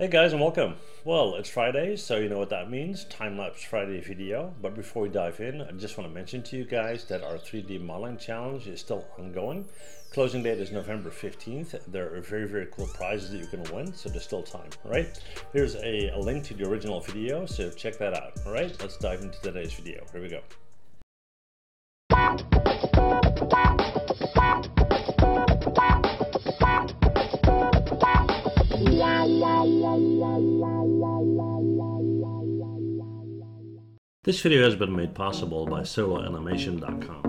Hey guys, and welcome. Well, it's Friday, so you know what that means, time-lapse Friday video. But before we dive in, I just want to mention to you guys that our 3D modeling challenge is still ongoing. Closing date is November 15th. There are very cool prizes that you can win, so there's still time, all right? Here's a link to the original video, so check that out, all right? Let's dive into today's video. Here we go. This video has been made possible by SoloAnimation.com.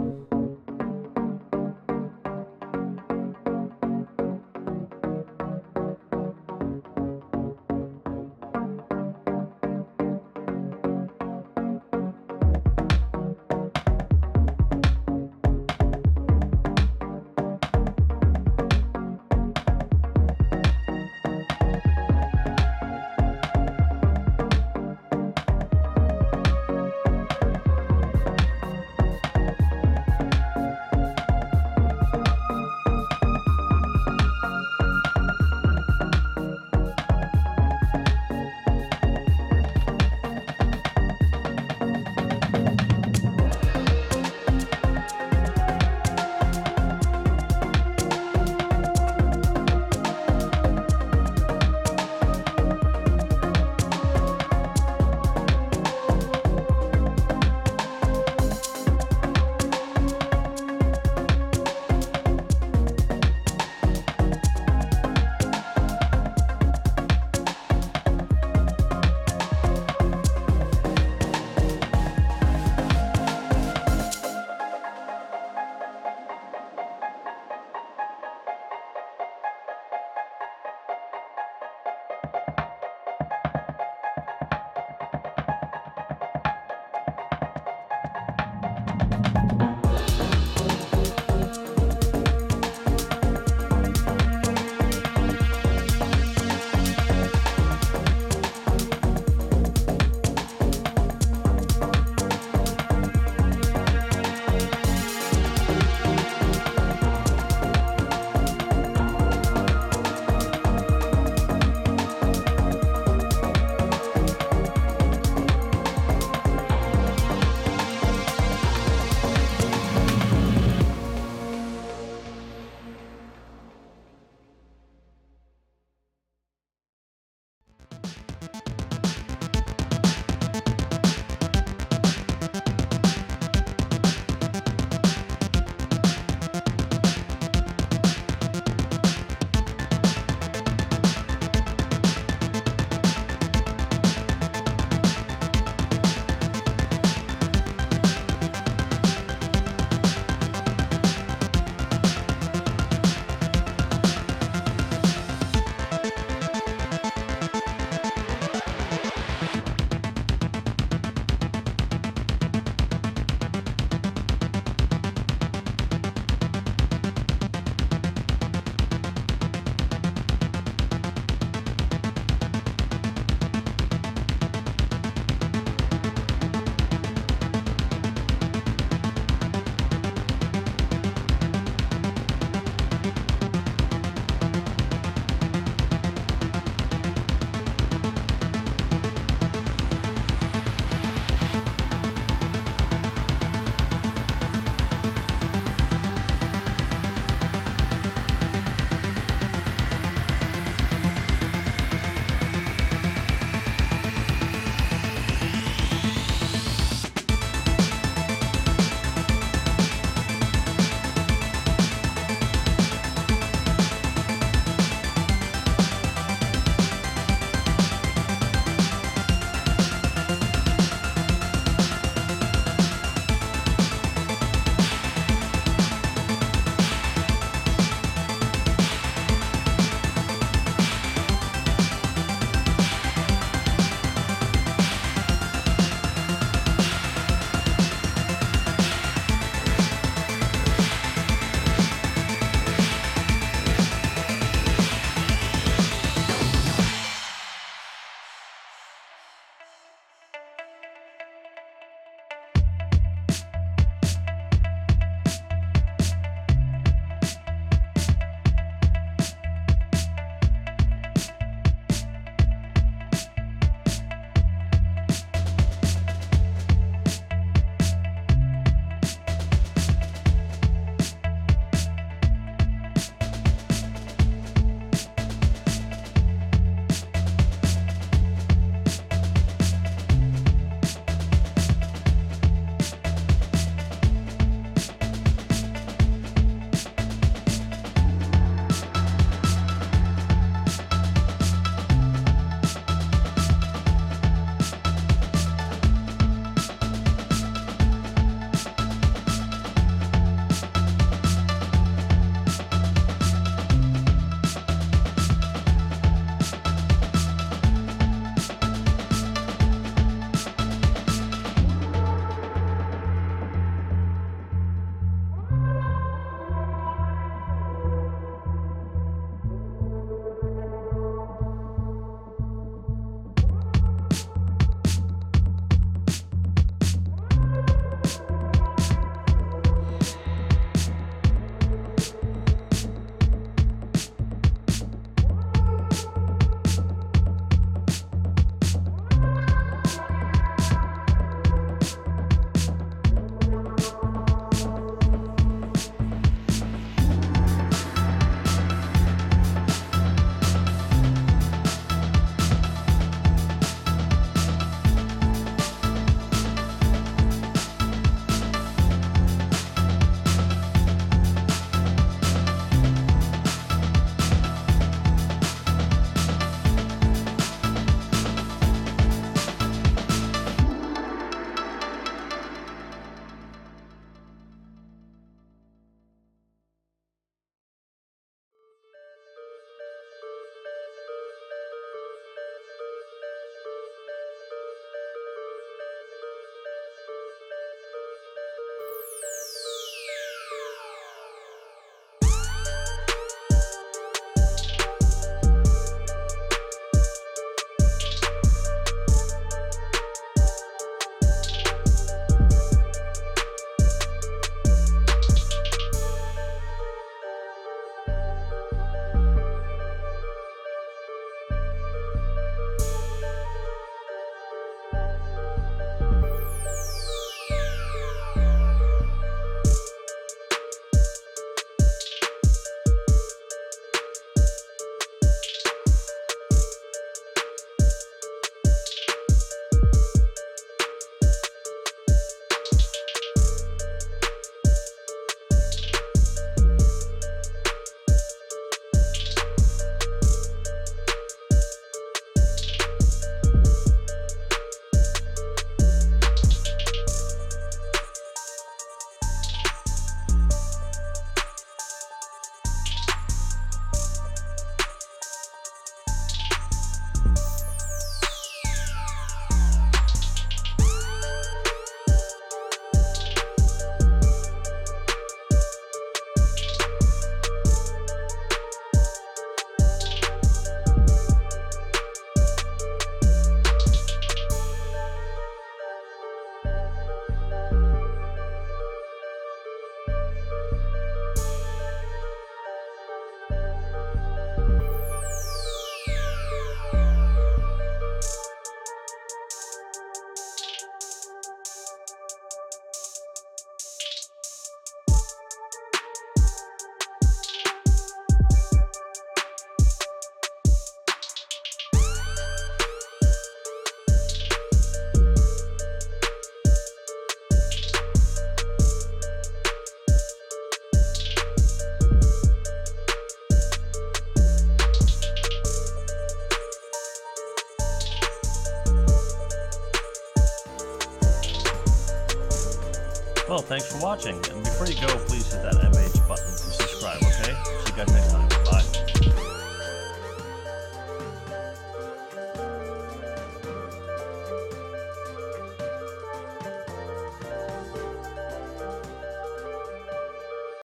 Well, thanks for watching, and before you go, please hit that MH button to subscribe, okay? See you guys next time.